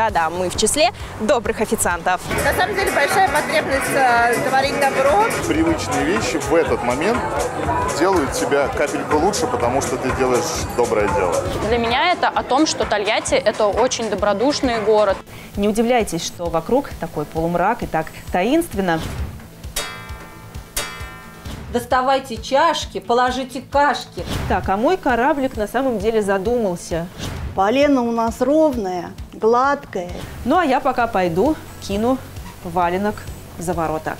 Да-да, мы в числе добрых официантов. На самом деле большая потребность творить добро. Привычные вещи в этот момент делают тебя капельку лучше, потому что ты делаешь доброе дело. Для меня это о том, что Тольятти – это очень добродушный город. Не удивляйтесь, что вокруг такой полумрак и так таинственно. Доставайте чашки, положите кашки. Так, а мой кораблик на самом деле задумался. Полено у нас ровное, гладкое. Ну, а я пока пойду, кину валенок за ворота.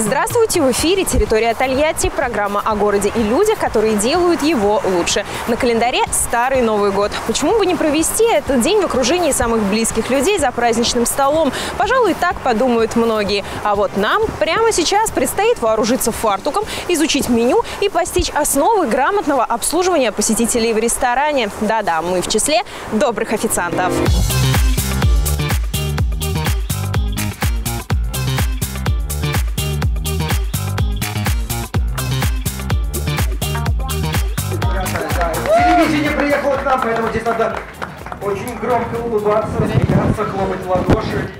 Здравствуйте, в эфире «Территория Тольятти», программа о городе и людях, которые делают его лучше. На календаре Старый Новый год. Почему бы не провести этот день в окружении самых близких людей за праздничным столом? Пожалуй, так подумают многие. А вот нам прямо сейчас предстоит вооружиться фартуком, изучить меню и постичь основы грамотного обслуживания посетителей в ресторане. Да-да, мы в числе добрых официантов. Поэтому здесь надо очень громко улыбаться, смеяться, хлопать в ладоши.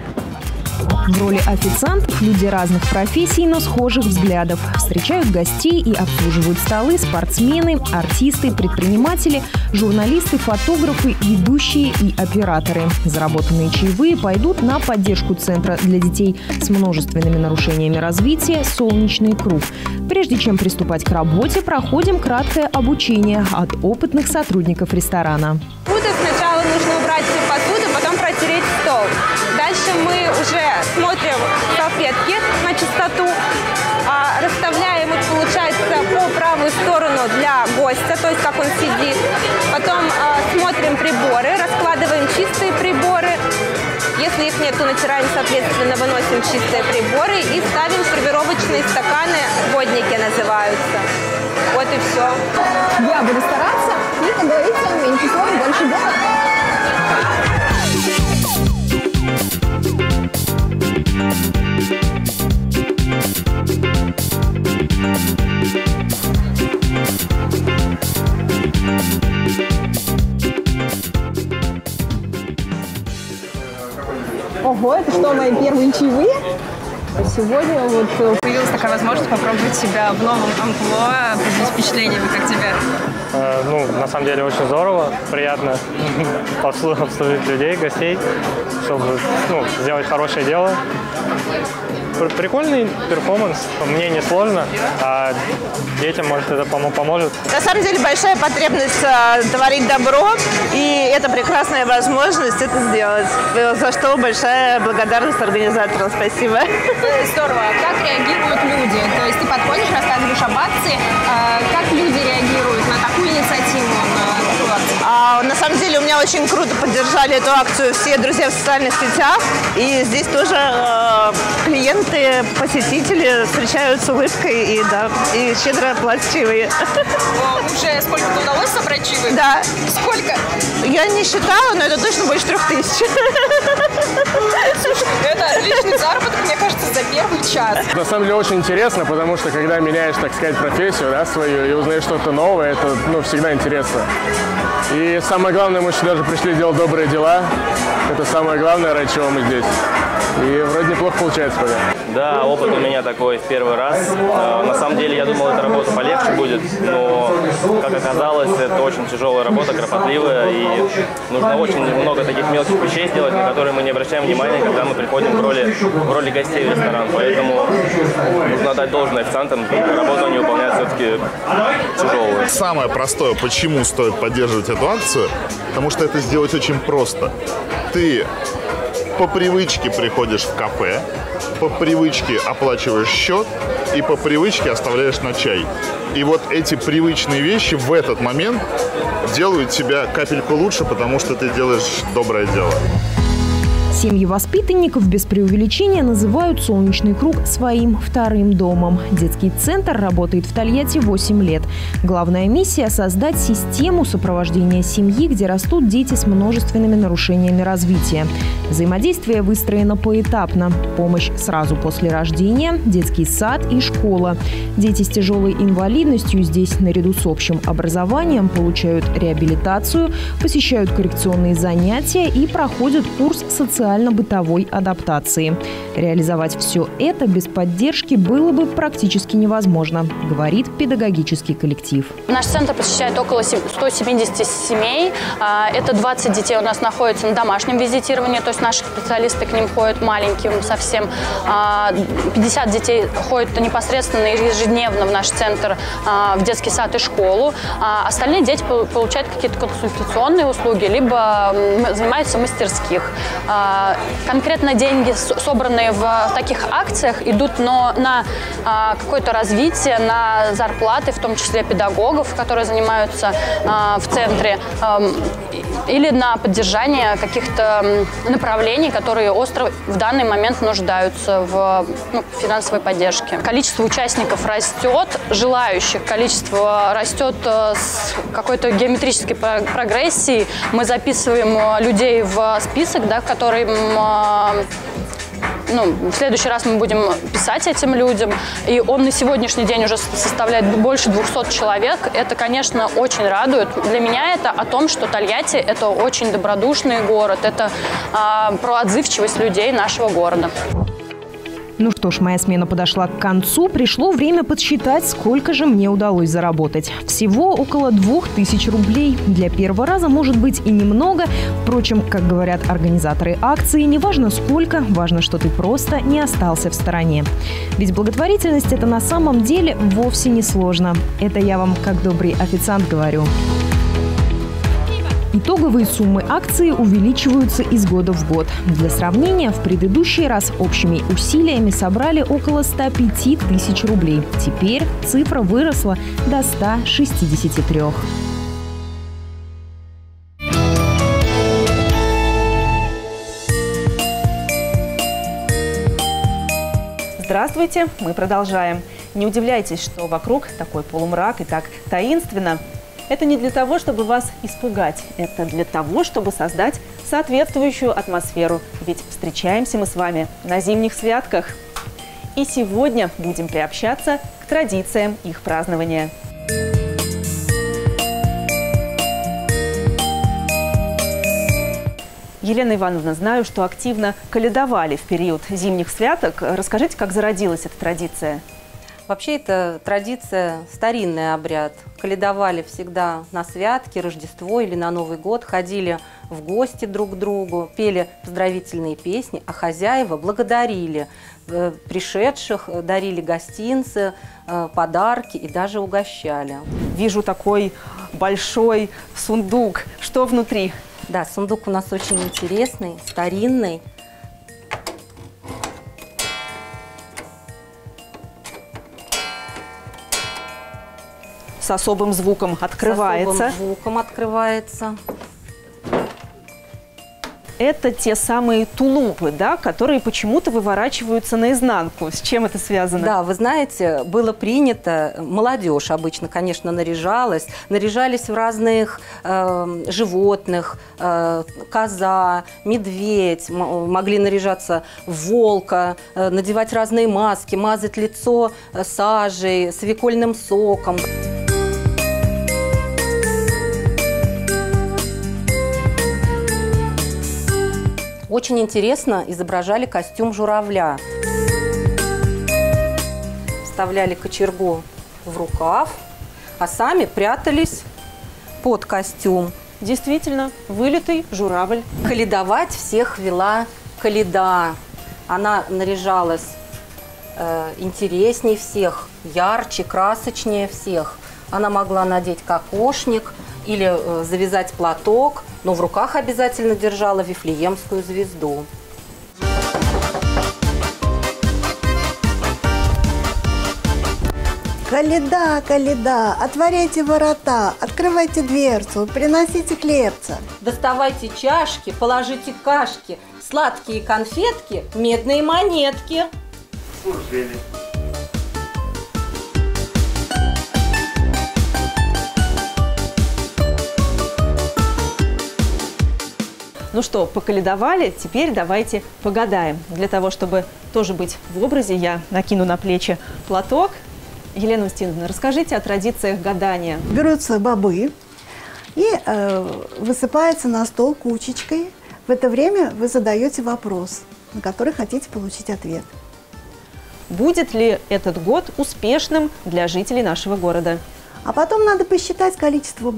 В роли официантов люди разных профессий, но схожих взглядов. Встречают гостей и обслуживают столы спортсмены, артисты, предприниматели, журналисты, фотографы, ведущие и операторы. Заработанные чаевые пойдут на поддержку центра для детей с множественными нарушениями развития «Солнечный круг». Прежде чем приступать к работе, проходим краткое обучение от опытных сотрудников ресторана. Сначала нужно убрать всю посуду, потом протереть стол. Дальше мы уже смотрим салфетки на чистоту, расставляем их, получается, по правую сторону для гостя, то есть как он сидит. Потом смотрим приборы, раскладываем чистые приборы. Если их нет, то натираем, соответственно, выносим чистые приборы и ставим сервировочные стаканы, водники называются. Вот и все. Я буду стараться, и, как говорится, меньше слов, больше дела. Ого, это что, мои первые чаевые? Сегодня вот появилась такая возможность попробовать себя в новом амплуа, поделись впечатлениями, как тебе? Ну, на самом деле, очень здорово, приятно обслужить людей, гостей, чтобы сделать хорошее дело. Прикольный перформанс, мне не сложно, а детям, может, это поможет. На самом деле, большая потребность творить добро, и это прекрасная возможность это сделать, за что большая благодарность организаторам, спасибо. Здорово. Как реагируют люди? То есть ты подходишь, рассказываешь об акции, как люди реагируют на такую инициативу? На самом деле, у меня очень круто поддержали эту акцию все друзья в социальных сетях. И здесь тоже клиенты, посетители встречают с улыбкой и, да, и щедро платят чаевые. Уже сколько-то удалось собрать чаевые? Да. Сколько? Я не считала, но это точно больше 3000. Слушай, это отличный заработок, мне кажется, за первый час. На самом деле, очень интересно, потому что, когда меняешь, так сказать, профессию, да, свою, и узнаешь что-то новое, это, ну, всегда интересно. И самое главное, мы сюда же пришли делать добрые дела. Это самое главное, ради чего мы здесь. И вроде неплохо получается пока. Да, опыт у меня такой в первый раз. На самом деле, я думал, эта работа полегче будет, но, как оказалось, это очень тяжелая работа, кропотливая, и нужно очень много таких мелких вещей сделать, на которые мы не обращаем внимания, когда мы приходим в роли гостей в ресторан. Поэтому нужно отдать должное официантам, работу они выполняют все-таки тяжелую. Самое простое, почему стоит поддерживать эту акцию, потому что это сделать очень просто. Ты по привычке приходишь в кафе, по привычке оплачиваешь счет и по привычке оставляешь на чай. И вот эти привычные вещи в этот момент делают тебя капельку лучше, потому что ты делаешь доброе дело. Семьи воспитанников без преувеличения называют «Солнечный круг» своим вторым домом. Детский центр работает в Тольятти 8 лет. Главная миссия – создать систему сопровождения семьи, где растут дети с множественными нарушениями развития. Взаимодействие выстроено поэтапно. Помощь сразу после рождения, детский сад и школа. Дети с тяжелой инвалидностью здесь наряду с общим образованием получают реабилитацию, посещают коррекционные занятия и проходят курс социально-бытовой адаптации. Реализовать все это без поддержки было бы практически невозможно, говорит педагогический коллектив. Наш центр посещает около 170 семей. Это 20 детей у нас находится на домашнем визитировании, то есть наши специалисты к ним ходят маленьким совсем. 50 детей ходят непосредственно ежедневно в наш центр, в детский сад и школу. Остальные дети получают какие-то консультационные услуги, либо занимаются в мастерских. Конкретно деньги, собранные в таких акциях, идут на какое-то развитие, на зарплаты, в том числе педагогов, которые занимаются в центре, или на поддержание каких-то направлений, которые остро в данный момент нуждаются в финансовой поддержке. Количество участников растет, желающих количество растет с какой-то геометрической прогрессией. Мы записываем людей в список, в котором в следующий раз мы будем писать этим людям. И он на сегодняшний день уже составляет больше 200 человек. Это, конечно, очень радует. Для меня это о том, что Тольятти – это очень добродушный город. Это про отзывчивость людей нашего города. Ну что ж, моя смена подошла к концу. Пришло время подсчитать, сколько же мне удалось заработать. Всего около 2000 рублей. Для первого раза может быть и немного. Впрочем, как говорят организаторы акции, не важно сколько, важно, что ты просто не остался в стороне. Ведь благотворительность – это на самом деле вовсе не сложно. Это я вам как добрый официант говорю. Итоговые суммы акции увеличиваются из года в год. Для сравнения, в предыдущий раз общими усилиями собрали около 105 тысяч рублей. Теперь цифра выросла до 163. Здравствуйте, мы продолжаем. Не удивляйтесь, что вокруг такой полумрак и так таинственно. Это не для того, чтобы вас испугать, это для того, чтобы создать соответствующую атмосферу. Ведь встречаемся мы с вами на зимних святках. И сегодня будем приобщаться к традициям их празднования. Елена Ивановна, знаю, что активно калядовали в период зимних святок. Расскажите, как зародилась эта традиция? Вообще, это традиция, старинный обряд. Калядовали всегда на святки, Рождество или на Новый год, ходили в гости друг к другу, пели поздравительные песни, а хозяева благодарили пришедших, дарили гостинцы, подарки и даже угощали. Вижу такой большой сундук. Что внутри? Да, сундук у нас очень интересный, старинный. С особым звуком открывается. С особым звуком открывается. Это те самые тулупы, да, которые почему-то выворачиваются наизнанку. С чем это связано? Да, вы знаете, было принято, молодежь обычно, конечно, наряжались в разных животных, коза, медведь, могли наряжаться в волка, надевать разные маски, мазать лицо сажей, свекольным соком. Очень интересно изображали костюм журавля. Вставляли кочергу в рукав, а сами прятались под костюм. Действительно, вылитый журавль. Калядовать всех вела коляда. Она наряжалась интересней всех, ярче, красочнее всех. Она могла надеть кокошник или завязать платок, но в руках обязательно держала Вифлеемскую звезду. Коляда, коляда, отворяйте ворота, открывайте дверцу, приносите хлебца. Доставайте чашки, положите кашки, сладкие конфетки, медные монетки. Служили. Ну что, поколядовали, теперь давайте погадаем. Для того, чтобы тоже быть в образе, я накину на плечи платок. Елена Устиновна, расскажите о традициях гадания. Берутся бобы и высыпается на стол кучечкой. В это время вы задаете вопрос, на который хотите получить ответ. Будет ли этот год успешным для жителей нашего города? А потом надо посчитать количество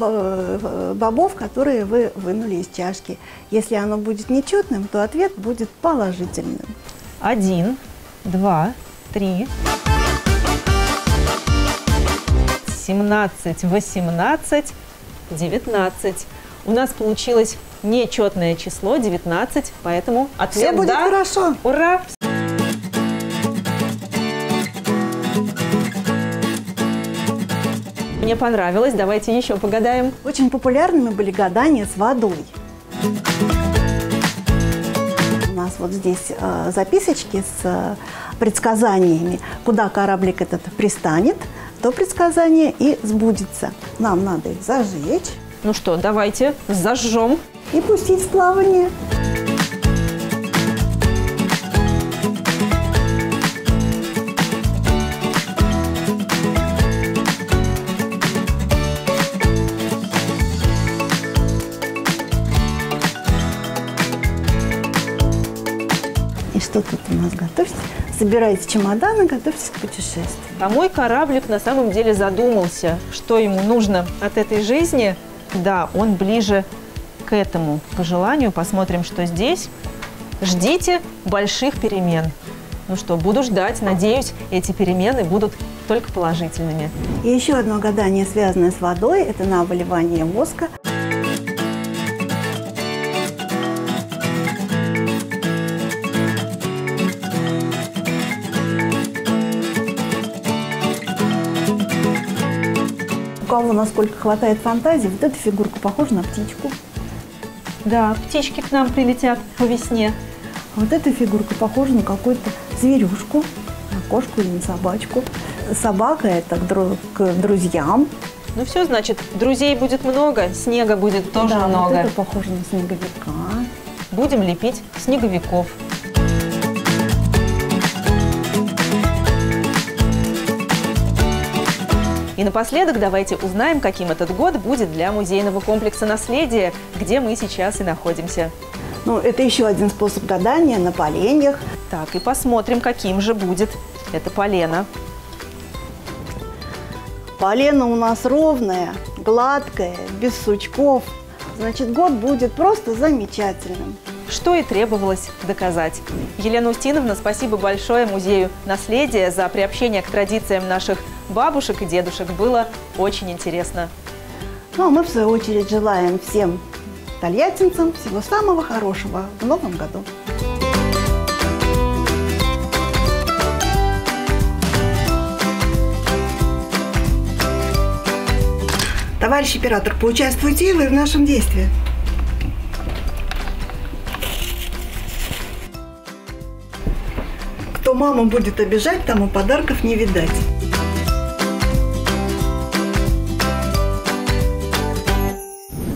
бобов, которые вы вынули из чашки. Если оно будет нечетным, то ответ будет положительным. 1, 2, 3, 17, 18, 19. У нас получилось нечетное число 19, поэтому ответ «да». Все будет хорошо. Ура! Мне понравилось, давайте еще погадаем. Очень популярными были гадания с водой. У нас вот здесь записочки с предсказаниями, куда кораблик этот пристанет, то предсказание и сбудется. Нам надо их зажечь. Ну что, давайте зажжем. И пустить в плавание. Что тут у нас? Готовьтесь, собирайте чемоданы, готовьтесь к путешествию. А мой кораблик на самом деле задумался, что ему нужно от этой жизни. Да, он ближе к этому пожеланию. Посмотрим, что здесь. Ждите больших перемен. Ну что, буду ждать. Надеюсь, эти перемены будут только положительными. И еще одно гадание, связанное с водой, это на выливание воска. У кого насколько хватает фантазии, вот эта фигурка похожа на птичку. Да, птички к нам прилетят по весне. А вот эта фигурка похожа на какую-то зверюшку, на кошку или на собачку. Собака – это к друзьям. Ну все, значит, друзей будет много, снега будет тоже много. Да, вот это похоже на снеговика. Будем лепить снеговиков. И напоследок давайте узнаем, каким этот год будет для музейного комплекса «Наследие», где мы сейчас и находимся. Ну, это еще один способ гадания на поленьях. Так, и посмотрим, каким же будет это полено. Полено у нас ровное, гладкое, без сучков. Значит, год будет просто замечательным. Что и требовалось доказать. Елена Устиновна, спасибо большое музею «Наследие» за приобщение к традициям наших бабушек и дедушек. Было очень интересно. Ну, а мы, в свою очередь, желаем всем тольяттинцам всего самого хорошего в новом году. Товарищ оператор, поучаствуйте вы в нашем действии. Кто маму будет обижать, тому подарков не видать.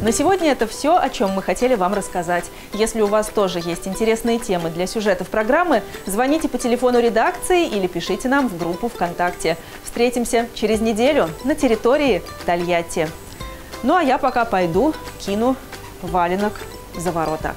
На сегодня это все, о чем мы хотели вам рассказать. Если у вас тоже есть интересные темы для сюжетов программы, звоните по телефону редакции или пишите нам в группу ВКонтакте. Встретимся через неделю на территории Тольятти. Ну а я пока пойду, кину валенок за ворота.